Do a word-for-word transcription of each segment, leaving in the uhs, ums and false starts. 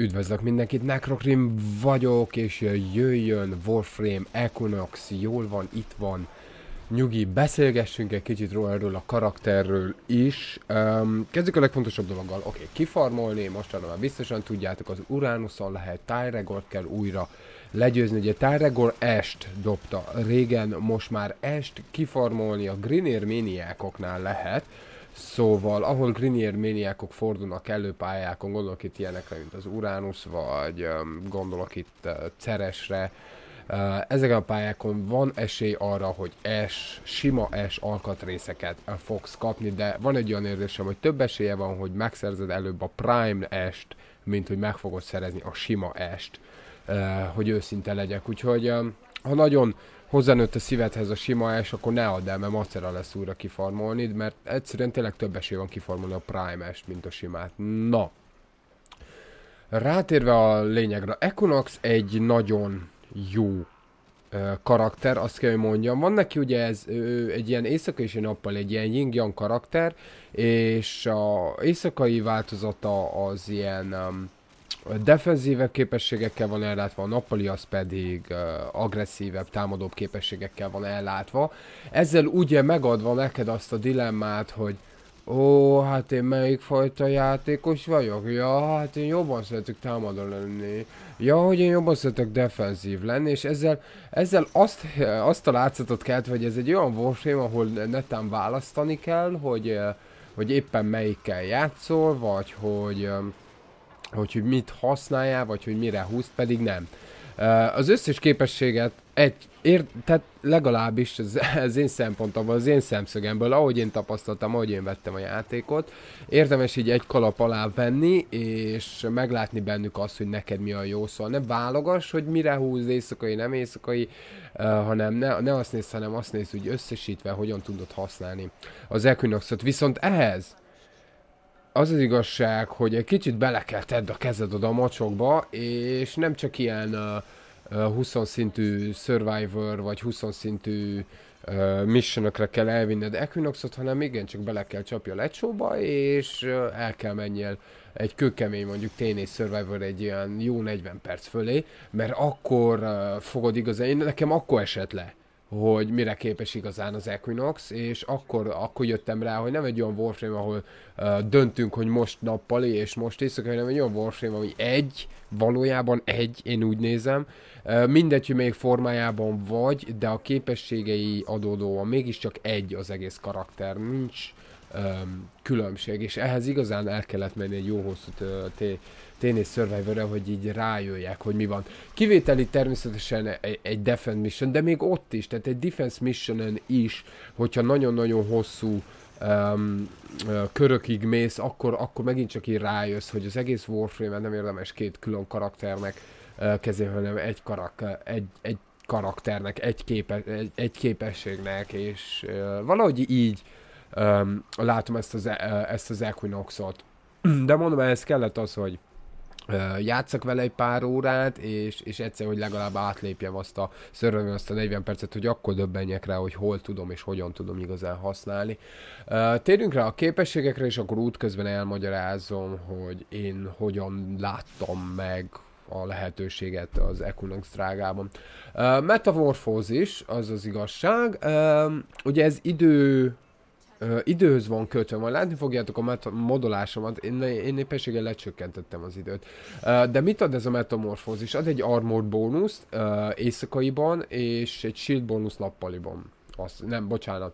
Üdvözlök mindenkit, Nekrokrim vagyok, és jöjjön Warframe, Equinox, jól van, itt van, nyugi, beszélgessünk egy kicsit róla, erről a karakterről is. Um, kezdjük a legfontosabb dologgal, oké, okay, kifarmolni, mostanra már biztosan tudjátok, az Uranuson lehet, Tyl Regort kell újra legyőzni, ugye Tyl Regor est dobta régen, most már est kifarmolni a Grineer méniákoknál lehet. Szóval, ahol Grineer méniákok fordulnak elő pályákon, gondolok itt ilyenekre, mint az Uranus, vagy gondolok itt Ceresre, ezeken a pályákon van esély arra, hogy S, sima S alkatrészeket fogsz kapni, de van egy olyan érzésem, hogy több esélye van, hogy megszerzed előbb a Prime S-t, mint hogy meg fogod szerezni a sima S-t, hogy őszinte legyek. Úgyhogy, ha nagyon hozzánőtt a szívedhez a sima S, akkor ne add el, mert macera lesz újra kifarmolni, mert egyszerűen tényleg több esély van kifarmolni a Prime S-t, mint a simát. Na. Rátérve a lényegre, Equinox egy nagyon jó ö, karakter, azt kell, hogy mondjam. Van neki ugye ez ö, egy ilyen éjszaka és nappal egy ilyen yin-yang karakter, és a éjszakai változata az ilyen Um, defenzívebb képességekkel van ellátva, a nappali az pedig uh, agresszívebb, támadóbb képességekkel van ellátva. Ezzel ugye megadva neked azt a dilemmát, hogy ó, hát én melyik fajta játékos vagyok? Ja, hát én jobban szeretek támadó lenni. Ja, hogy én jobban szeretek defenzív lenni, és ezzel, ezzel azt, azt a látszatot kelt, hogy ez egy olyan Warframe, ahol netán választani kell, hogy, hogy éppen melyikkel játszol, vagy hogy Hogy, hogy mit használjál, vagy hogy mire húz, pedig nem. Az összes képességet egy, ér, tehát legalábbis az, az én szempontomból, az én szemszögemből, ahogy én tapasztaltam, ahogy én vettem a játékot, érdemes így egy kalap alá venni, és meglátni bennük azt, hogy neked mi a jó szó. Ne válogass, hogy mire húz, éjszakai, nem éjszakai, uh, hanem ne, ne azt nézz, hanem azt nézz, úgy összesítve, hogyan tudod használni az Equinoxot. Viszont ehhez az az igazság, hogy egy kicsit bele kell tedd a kezed oda a mocsokba, és nem csak ilyen uh, húszas szintű Survivor, vagy húszas szintű uh, missionökre kell elvinned Equinoxot, hanem igencsak bele kell csapja a lecsóba, és uh, el kell menjél egy kőkemény, mondjuk té négy Survivor egy ilyen jó negyven perc fölé, mert akkor uh, fogod igazán, én, nekem akkor esett le, hogy mire képes igazán az Equinox, és akkor, akkor jöttem rá, hogy nem egy olyan Warframe, ahol uh, döntünk, hogy most nappali és most éjszakai, hanem egy olyan Warframe, ami egy, valójában egy, én úgy nézem, uh, mindegy, hogy melyik formájában vagy, de a képességei adódóan mégiscsak egy az egész karakter, nincs um, különbség, és ehhez igazán el kellett menni egy jó hosszú té négy Survivor-re, hogy így rájöjjek, hogy mi van. Kivételi természetesen egy, egy defense mission, de még ott is, tehát egy defense missionen is, hogyha nagyon-nagyon hosszú um, uh, körökig mész, akkor, akkor megint csak így rájössz, hogy az egész Warframe-en nem érdemes két külön karakternek uh, kezében, hanem egy, karak, egy, egy karakternek, egy, képe, egy, egy képességnek, és uh, valahogy így Um, látom ezt az, uh, ezt az Equinoxot. De mondom, ehhez kellett az, hogy uh, játsszak vele egy pár órát, és, és egyszer, hogy legalább átlépjem azt a szörnyűen azt a negyven percet, hogy akkor döbbenjek rá, hogy hol tudom és hogyan tudom igazán használni. Uh, térjünk rá a képességekre, és akkor útközben elmagyarázom, hogy én hogyan láttam meg a lehetőséget az Equinox drágában. Uh, metamorfózis, az az igazság. Uh, ugye ez idő Uh, időhöz van kötve, majd látni fogjátok a modolásomat, én, én éppenséggel lecsökkentettem az időt. Uh, de mit ad ez a metamorfózis? Ad egy armor bónuszt uh, éjszakaiban, és egy shield bónuszt nappaliban. Azt, nem, bocsánat,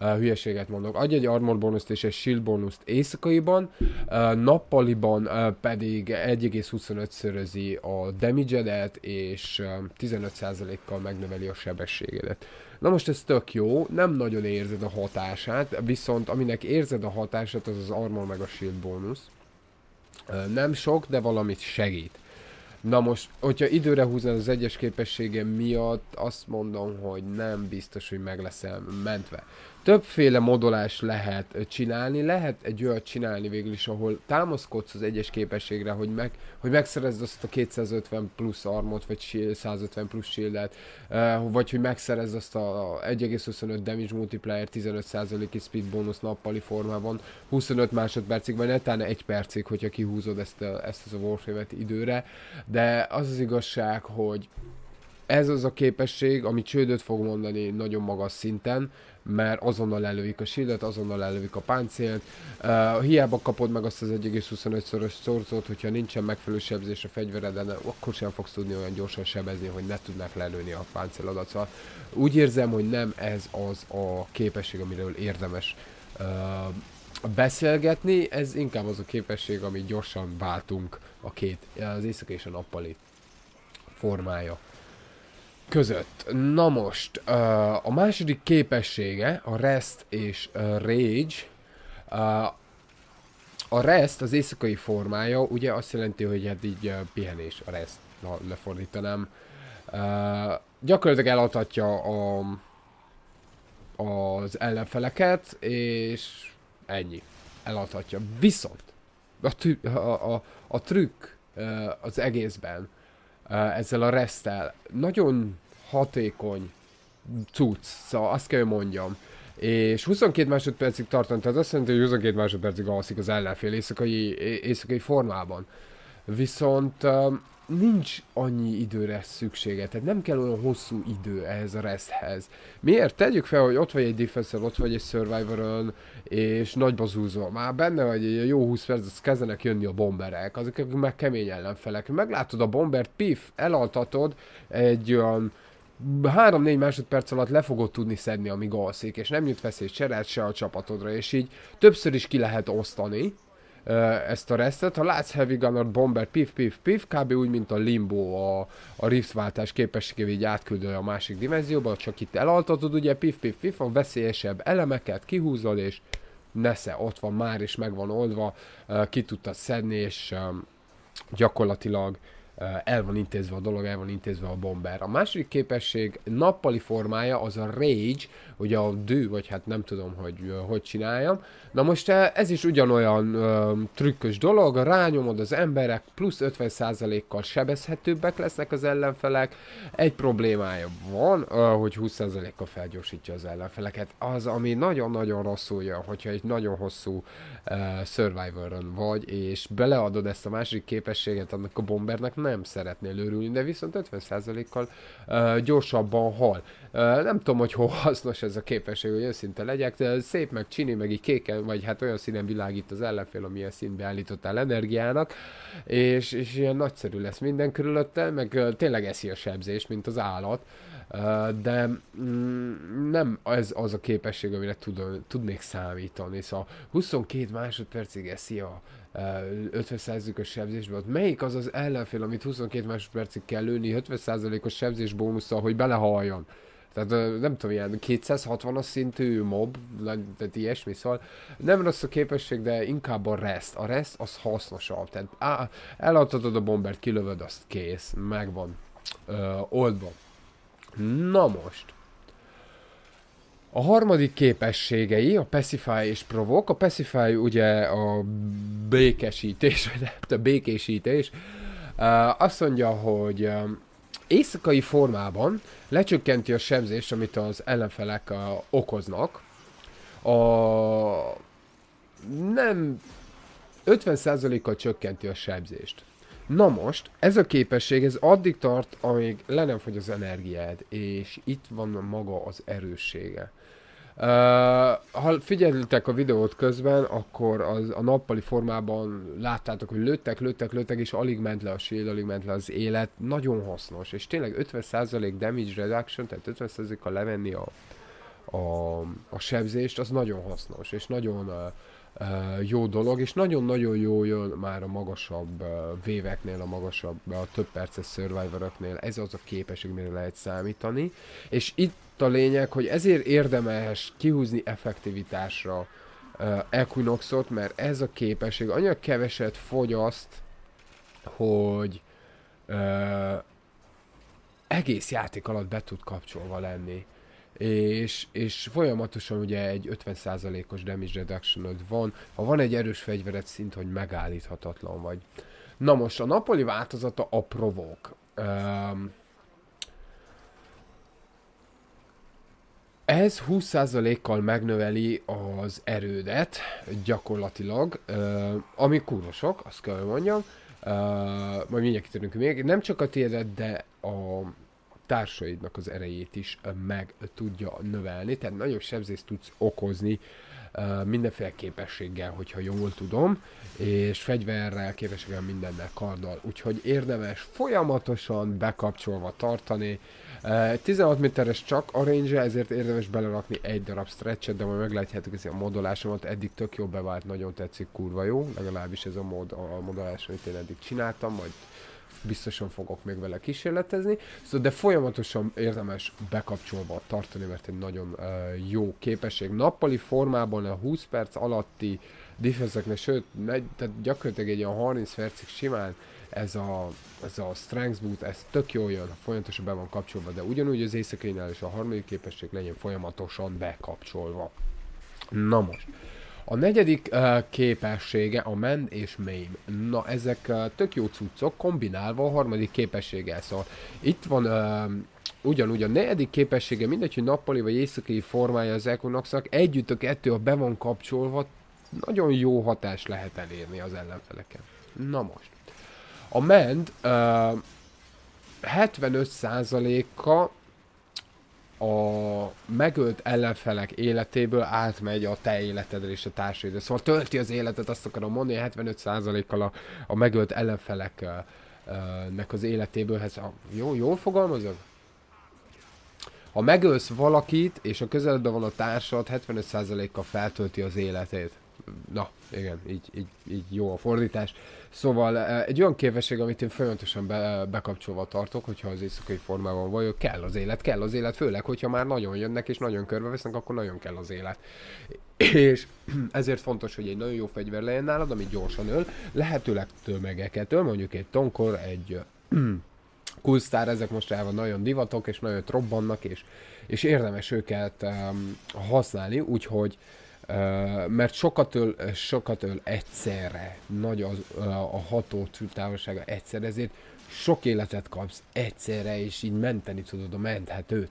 uh, hülyeséget mondok. Adj egy armor bónuszt és egy shield bónuszt éjszakaiban, uh, nappaliban uh, pedig egy egész huszonöt szörözi a damage-edet, és uh, tizenöt százalékkal megnöveli a sebességedet. Na most ez tök jó, nem nagyon érzed a hatását, viszont aminek érzed a hatását, az az armor meg a shield bónusz. Nem sok, de valamit segít. Na most, hogyha időre húznád az egyes képessége miatt, azt mondom, hogy nem biztos, hogy meg leszel mentve. Többféle modolást lehet csinálni, lehet egy olyat csinálni végül is, ahol támaszkodsz az egyes képességre, hogy, meg, hogy megszerezd azt a kétszázötven plusz armot, vagy százötven plusz shieldet, vagy hogy megszerezd azt a egy egész huszonöt damage multiplier tizenöt százalék-i speed bónusz nappali formában, huszonöt másodpercig, vagy netán egy percig, hogyha kihúzod ezt, a, ezt az a Warframe-et időre, de az az igazság, hogy ez az a képesség, ami csődöt fog mondani nagyon magas szinten, mert azonnal lelövik a shieldet, azonnal lelövik a páncélt. Uh, hiába kapod meg azt az egy egész huszonöt szoros szorzót, hogyha nincsen megfelelő sebzés a fegyvereden, akkor sem fogsz tudni olyan gyorsan sebezni, hogy ne tudnak lelőni a páncélodat. Szóval úgy érzem, hogy nem ez az a képesség, amiről érdemes uh, beszélgetni, ez inkább az a képesség, amit gyorsan váltunk a két, az éjszaka és a nappali formája között. Na most, uh, a második képessége a Rest és uh, Rage. Uh, a Rest, az éjszakai formája, ugye azt jelenti, hogy hát így uh, pihenés a Rest, ha lefordítanám. Uh, gyakorlatilag eladhatja a, az ellenfeleket, és ennyi. Eladhatja. Viszont a, tű, a, a, a trükk uh, az egészben, ezzel a resztel nagyon hatékony cucc, szóval azt kell mondjam. És huszonkettő másodpercig tartani, tehát azt jelenti, hogy huszonkettő másodpercig alszik az ellenfél éjszakai, éjszakai formában. Viszont um, nincs annyi időre szüksége, tehát nem kell olyan hosszú idő ehhez a reszthez. Miért? Tegyük fel, hogy ott vagy egy defense-el, ott vagy egy survivor-ön, és nagyba zúzol. Már benne vagy egy jó húsz perc, az kezdenek jönni a bomberek, azok akik meg kemény ellenfelek. Meglátod a bombert, pif, elaltatod, egy olyan három-négy másodperc alatt le fogod tudni szedni, amíg alszik, és nem jut veszélyt se se a csapatodra, és így többször is ki lehet osztani ezt a restet. Ha látsz Heavy Gunner, Bomber, pif, pif, pif, kb. Úgy, mint a Limbo, a, a riftváltás képességével így átküldöl a másik dimenzióba, csak itt elaltatod, ugye, pif, pif, pif, a veszélyesebb elemeket kihúzol, és nesze, ott van már, és meg van oldva, ki tudtad szedni, és gyakorlatilag el van intézve a dolog, el van intézve a bomber. A második képesség nappali formája az a Rage, ugye a dű, vagy hát nem tudom, hogy hogy csináljam. Na most ez is ugyanolyan ö, trükkös dolog, rányomod az emberek, plusz ötven százalékkal sebezhetőbbek lesznek az ellenfelek. Egy problémája van, ö, hogy húsz százalékkal felgyorsítja az ellenfeleket. Az, ami nagyon-nagyon rosszul jön, hogyha egy nagyon hosszú ö, survivor-on vagy, és beleadod ezt a második képességet annak a bombernek, nem szeretnél örülni, de viszont ötven százalékkal uh, gyorsabban hal. Uh, nem tudom, hogy hol hasznos ez a képesség, hogy őszinte legyek, de szép meg csini, meg így kéken, vagy hát olyan színen világít az ellenfél, amilyen színbe állítottál energiának, és, és ilyen nagyszerű lesz minden körülötte, meg uh, tényleg eszi a sebzést, mint az állat, uh, de mm, nem ez az a képesség, amire tudom, tudnék számítani, szóval huszonkettő másodpercig eszi a ötven százalékos sebzésben, ott melyik az az ellenfél, amit huszonkettő másodpercig kell lőni ötven százalékos sebzés bónusszal, hogy belehaljon? Tehát nem tudom, ilyen kétszázhatvanas szintű mob, tehát ilyesmi, szóval nem rossz a képesség, de inkább a rest. A rest az hasznosabb, tehát á, eladhatod a bombert, kilövöd, azt kész, megvan Ö, oldva. Na most, a harmadik képességei a Pacify és Provoke. A Pacify ugye a békesítés, vagy nem, a békésítés. Uh, azt mondja, hogy um, éjszakai formában lecsökkenti a sebzést, amit az ellenfelek uh, okoznak. A nem ötven százalékkal csökkenti a sebzést. Na most, ez a képesség, ez addig tart, amíg le nem fogy az energiád, és itt van maga az erőssége. Uh, ha figyeltek a videót közben, akkor az, a nappali formában láttátok, hogy lőttek, lőttek, lőttek, és alig ment le a shield, alig ment le az élet, nagyon hasznos, és tényleg ötven százalék damage reduction, tehát ötven százalékkal levenni a, a, a sebzést, az nagyon hasznos, és nagyon... Uh, Uh, jó dolog, és nagyon-nagyon jó jön már a magasabb uh, véveknél, a magasabb, a több perces survivoroknél. Ez az a képesség, mire lehet számítani. És itt a lényeg, hogy ezért érdemes kihúzni effektivitásra uh, Equinoxot, mert ez a képesség annyira keveset fogyaszt, hogy uh, egész játék alatt be tud kapcsolva lenni. és, és folyamatosan ugye egy ötven százalékos damage reduction-od van, ha van egy erős fegyvered, szint, hogy megállíthatatlan vagy. Na most a napoli változata a provok. Um, Ez húsz százalékkal megnöveli az erődet, gyakorlatilag, ami kurva sok, azt kell mondjam. Majd mindjárt kitérünk még, nem csak a tiédet, de a társaidnak az erejét is meg tudja növelni, tehát nagyobb sebzést tudsz okozni mindenféle képességgel, hogyha jól tudom, és fegyverrel, képességgel, mindennel, karddal, úgyhogy érdemes folyamatosan bekapcsolva tartani. tizenhat méteres csak a range, ezért érdemes belerakni egy darab stretchet, de majd meglátjátok ezt a modolásomat, eddig tök jó bevált, nagyon tetszik, kurva jó, legalábbis ez a, mod, a modolás, amit én eddig csináltam, majd biztosan fogok még vele kísérletezni, szóval, de folyamatosan érdemes bekapcsolva tartani, mert egy nagyon uh, jó képesség. Nappali formában a húsz perc alatti defense-eknek, sőt, ne, tehát gyakorlatilag egy ilyen harminc percig simán ez a, ez a Strength Boot, ez tök jól jön, folyamatosan be van kapcsolva, de ugyanúgy az éjszakainnál és a harmadik képesség legyen folyamatosan bekapcsolva. Na most. A negyedik uh, képessége a Mend és Maim. Na, ezek uh, tök jó cuccok, kombinálva a harmadik képességgel, szóval itt van uh, ugyanúgy a negyedik képessége, mindegy, hogy nappali vagy éjszakai formája az Equinoxnak, együtt a kettő, ha be van kapcsolva, nagyon jó hatást lehet elérni az ellenfeleken. Na most. A Mend uh, hetvenöt százaléka a megölt ellenfelek életéből átmegy a te életedre és a társaidra. Szóval tölti az életet, azt akarom mondani, hetvenöt százalékkal a, a megölt ellenfeleknek az életéből. Ez a, jó, jól fogalmazod? Ha megölsz valakit, és a közeledben van a társad, hetvenöt százalékkal feltölti az életét. Na, igen, így, így, így jó a fordítás. Szóval egy olyan képesség, amit én folyamatosan be, bekapcsolva tartok, hogyha az éjszakai formában vagyok, kell az élet, kell az élet, főleg, hogyha már nagyon jönnek és nagyon körbevesznek, akkor nagyon kell az élet. És ezért fontos, hogy egy nagyon jó fegyver legyen nálad, ami gyorsan öl, lehetőleg tömegeketől, mondjuk egy Tonkor, egy Kulstar, ezek most el van nagyon divatok, és nagyon robbannak, és, és érdemes őket um, használni, úgyhogy Uh, mert sokat öl, sokat öl egyszerre, nagy az, uh, a ható távolsága egyszerre, ezért sok életet kapsz egyszerre, és így menteni tudod a menthetőt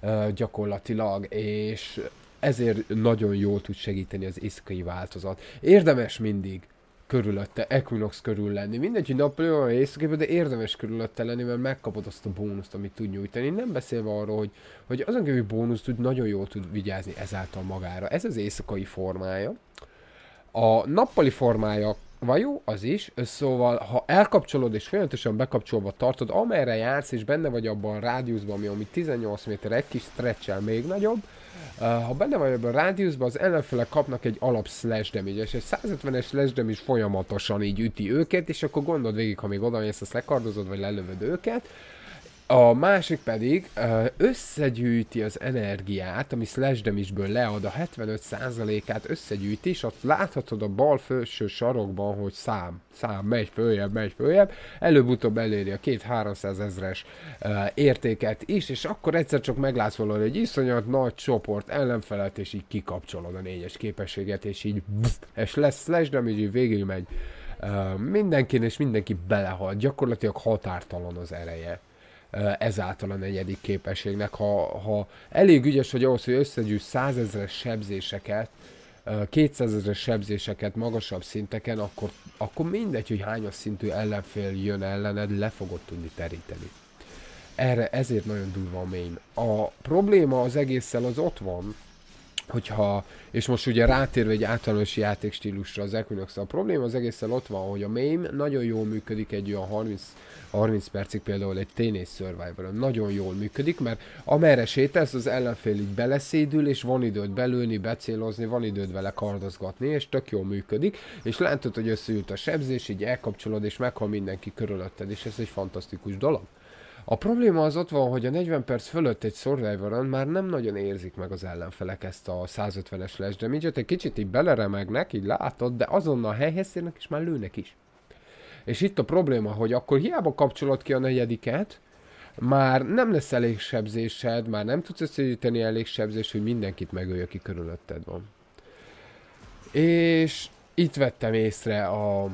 uh, gyakorlatilag, és ezért nagyon jól tud segíteni az éjszakai változat. Érdemes mindig körülötte, Equinox körül lenni, mindegy, hogy nappali van éjszakában, de érdemes körülötte lenni, mert megkapod azt a bónuszt, amit tud nyújtani, nem beszélve arról, hogy, hogy azon kívül bónusz tud, nagyon jól tud vigyázni ezáltal magára. Ez az éjszakai formája. A nappali formája vagy jó, az is, szóval ha elkapcsolod és folyamatosan bekapcsolva tartod, amerre jársz és benne vagy abban a rádiuszban, ami, ami tizennyolc méter, egy kis stretch-el még nagyobb, uh, ha benne vagy abban a rádiuszban, az ellenfelek kapnak egy alap slash damage, és egy százötvenes slash damage folyamatosan így üti őket, és akkor gondold végig, ha még oda mész, azt lekardozod, vagy lelövöd őket. A másik pedig összegyűjti az energiát, ami slash damage-ből lead, a hetvenöt százalékát összegyűjti, és azt láthatod a bal felső sarokban, hogy szám, szám, megy följebb, megy följebb, előbb-utóbb eléri a kétszáz-háromszáz ezres értéket is, és akkor egyszer csak meglátsz valami egy iszonyat nagy csoport ellenfelet, és így kikapcsolod a négyes képességet, és így és lesz slash damage, így végül megy mindenkin, és mindenki belehal, gyakorlatilag határtalan az ereje. Ezáltal a negyedik képességnek, ha, ha elég ügyes vagy ahhoz, hogy összegyűjts százezres sebzéseket, kétszázezres sebzéseket magasabb szinteken, akkor, akkor mindegy, hogy hányas szintű ellenfél jön ellened, le fogod tudni teríteni. Erre ezért nagyon durva a main. A probléma az egésszel az ott van, hogyha, és most ugye rátérve egy általános játékstílusra az Equinox-a, a probléma az egészen ott van, hogy a MAME nagyon jól működik egy olyan harminc percig például egy té négy Survivor-on. Nagyon jól működik, mert amerre sétálsz, az ellenfél így beleszédül, és van időd belőni, becélozni, van időd vele kardozgatni, és tök jól működik, és látod, hogy összeült a sebzés, így elkapcsolod, és meghal mindenki körülötted, és ez egy fantasztikus dolog. A probléma az ott van, hogy a negyven perc fölött egy Survivor-on már nem nagyon érzik meg az ellenfelek ezt a százötvenes slash damage-et, egy kicsit így beleremegnek, így látod, de azonnal helyhez érnek és már lőnek is. És itt a probléma, hogy akkor hiába kapcsolod ki a negyediket, már nem lesz elég sebzésed, már nem tudsz összegyűjteni elég sebzést, hogy mindenkit megölj, aki körülötted van. És itt vettem észre a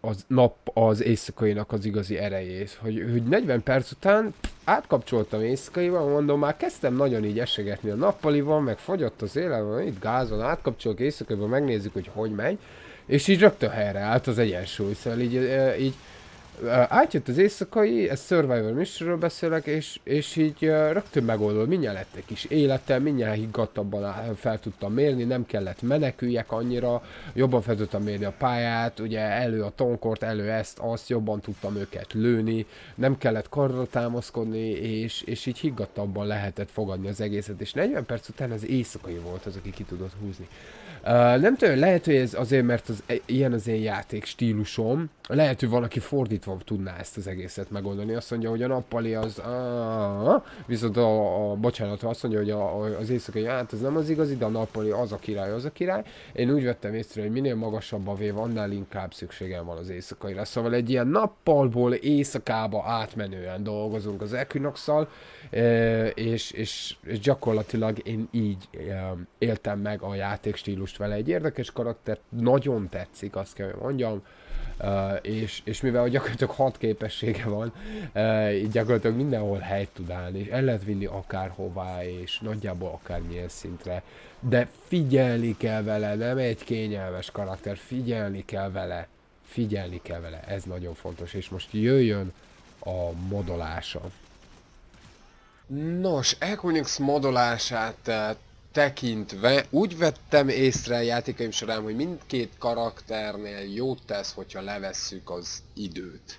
az nap az éjszakainak az igazi erejét, hogy, hogy negyven perc után pff, átkapcsoltam éjszakaival, mondom, már kezdtem nagyon így esegetni a nappaliban, meg fogyott az élelem, itt gázon, átkapcsolok éjszakaiban, megnézzük, hogy hogy megy, és így rögtön helyreállt az egyensúly, szóval így, így átjött az éjszakai, ez Survivor műsorról beszélek, és, és így rögtön megoldott, mindjárt lett egy kis életem, mindjárt higgadtabban fel tudtam mérni, nem kellett meneküljek annyira, jobban fel tudtam mérni a pályát, ugye elő a tonkort, elő ezt, azt, jobban tudtam őket lőni, nem kellett karra támaszkodni, és, és így higgadtabban lehetett fogadni az egészet, és negyven perc után az éjszakai volt az, aki ki tudott húzni. Uh, nem tudom, lehet, hogy ez azért, mert az, ilyen az én játék stílusom, lehet, hogy valaki fordítva tudná ezt az egészet megoldani, azt mondja, hogy a nappali az aaaah, viszont a, a bocsánat, azt mondja, hogy a, a, az éjszakai, hát ez nem az igazi, de a nappali az a király, az a király. Én úgy vettem észre, hogy minél magasabb a vév, annál inkább szükségem van az éjszakaira, szóval egy ilyen nappalból éjszakába átmenően dolgozunk az Equinox-szal, és, és, és gyakorlatilag én így éltem meg a játék stílust vele. Egy érdekes karakter, nagyon tetszik, azt kell, hogy mondjam, uh, és, és mivel gyakorlatilag hat képessége van, uh, így gyakorlatilag mindenhol helyt tud állni, és el lehet vinni akárhová, és nagyjából akármilyen szintre, de figyelni kell vele, nem egy kényelmes karakter, figyelni kell vele, figyelni kell vele, ez nagyon fontos, és most jöjjön a modolása. Nos, Equinox modolását tehát tekintve úgy vettem észre a játékaim során, hogy mindkét karakternél jót tesz, hogyha levesszük az időt.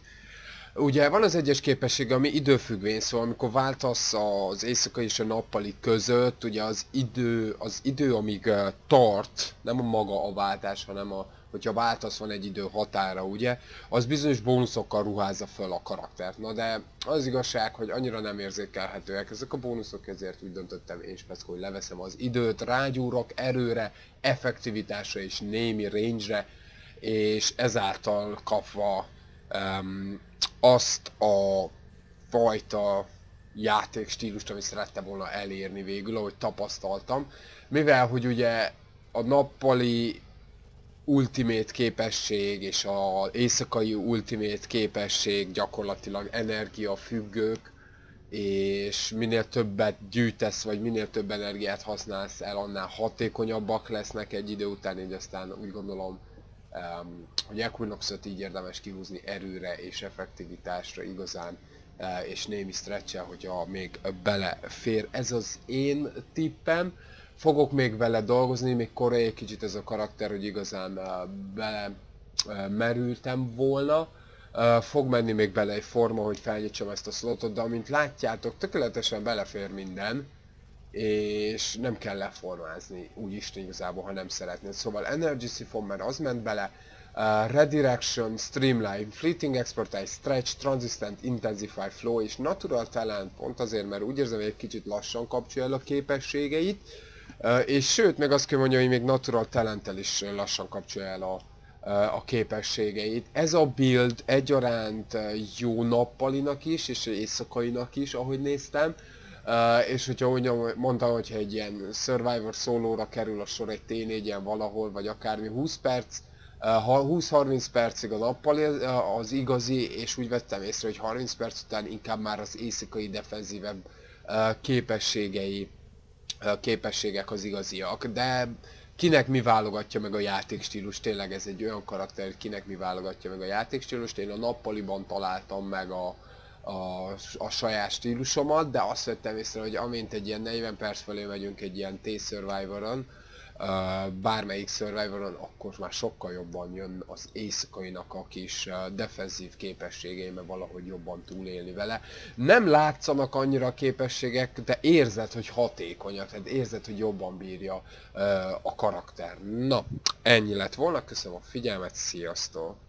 Ugye van az egyes képesség, ami időfüggvény, szóval amikor váltasz az éjszaka és a nappali között, ugye az idő, az idő amíg tart, nem a maga a váltás, hanem a, hogyha váltasz, van egy idő határa, ugye, az bizonyos bónuszokkal ruházza föl a karaktert. Na de az igazság, hogy annyira nem érzékelhetőek ezek a bónuszok, ezért úgy döntöttem én speckó, hogy leveszem az időt, rágyúrok erőre, effektivitásra és némi range-re, és ezáltal kapva um, azt a fajta játékstílust, amit szerettem volna elérni végül, ahogy tapasztaltam. Mivel, hogy ugye a nappali ultimate képesség és az éjszakai ultimate képesség gyakorlatilag energiafüggők, és minél többet gyűjtesz, vagy minél több energiát használsz el, annál hatékonyabbak lesznek egy idő után, így aztán úgy gondolom, hogy Equinoxot így érdemes kihúzni erőre és effektivitásra igazán, és némi stretch-el, hogyha még belefér. Ez az én tippem. Fogok még vele dolgozni, még korai egy kicsit ez a karakter, hogy igazán belemerültem volna. Fog menni még bele egy forma, hogy felnyicsam ezt a slotot, de amint látjátok, tökéletesen belefér minden, és nem kell leformázni, úgyis igazából, ha nem szeretnéd. Szóval Energy Siphon, mert az ment bele, uh, Redirection, Streamline, Fleeting Expertise, Stretch, Transistent, Intensify, Flow és Natural Talent, pont azért, mert úgy érzem, hogy egy kicsit lassan kapcsolja el a képességeit, uh, és sőt, meg azt kell mondja, hogy még Natural Talenttel is lassan kapcsolja el a, uh, a képességeit. Ez a build egyaránt jó nappalinak is, és éjszakainak is, ahogy néztem. Uh, és hogyha úgy mondtam, hogyha egy ilyen Survivor szólóra kerül a sor egy té négyen valahol, vagy akármi húsz perc, uh, húsz-harminc percig a nappali uh, az igazi, és úgy vettem észre, hogy harminc perc után inkább már az éjszakai defenzívebb uh, képességei, uh, képességek az igaziak, de kinek mi válogatja meg a játékstílus, tényleg ez egy olyan karakter, kinek mi válogatja meg a játékstílust, én a nappaliban találtam meg a A, a saját stílusomat, de azt vettem észre, hogy amint egy ilyen negyven perc felé megyünk egy ilyen té-Survivoron, uh, bármelyik Survivoron, akkor már sokkal jobban jön az éjszakainak a kis uh, defenzív képességei, mert valahogy jobban túlélni vele. Nem látszanak annyira a képességek, de érzed, hogy hatékonyak, tehát érzed, hogy jobban bírja uh, a karakter. Na, ennyi lett volna, köszönöm a figyelmet, sziasztok!